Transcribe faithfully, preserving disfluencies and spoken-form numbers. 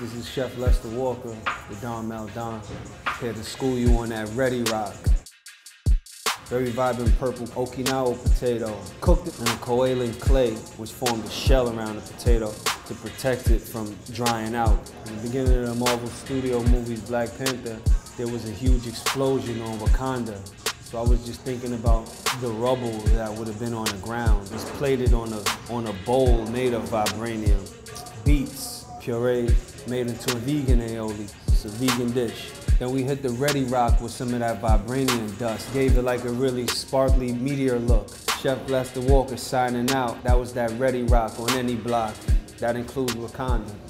This is Chef Lester Walker with Don Maldonado, here to school you on that ready rock. Very vibrant purple Okinawa potato, cooked it in a coaling clay, which formed a shell around the potato to protect it from drying out. In the beginning of the Marvel Studios movies Black Panther, there was a huge explosion on Wakanda. So I was just thinking about the rubble that would have been on the ground. It's plated on a, on a bowl made of vibranium. Beets, puree, made into a vegan aioli. It's a vegan dish. Then we hit the ready rock with some of that vibranium dust. Gave it like a really sparkly meteor look. Chef Lester Walker signing out. That was that ready rock on any block. That includes Wakanda.